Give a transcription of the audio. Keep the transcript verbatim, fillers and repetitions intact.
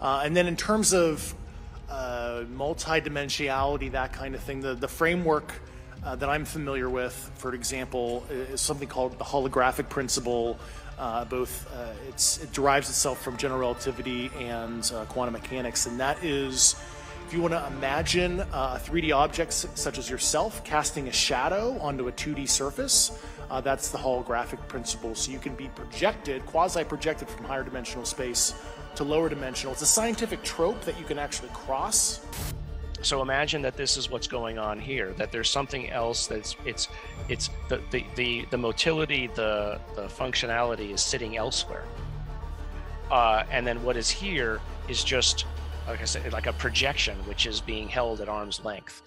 Uh, and then in terms of uh, multidimensionality, that kind of thing, the, the framework uh, that I'm familiar with, for example, is something called the holographic principle. Uh, both uh, it's, it derives itself from general relativity and uh, quantum mechanics, and that is, if you want to imagine uh, a three D object such as yourself casting a shadow onto a two D surface, uh, that's the holographic principle. So you can be projected, quasi-projected from higher dimensional space to lower dimensional. It's a scientific trope that you can actually cross. So imagine that this is what's going on here, that there's something else that's it's it's the the the, the motility, the, the functionality is sitting elsewhere. Uh, and then what is here is just, like I said, like a projection which is being held at arm's length.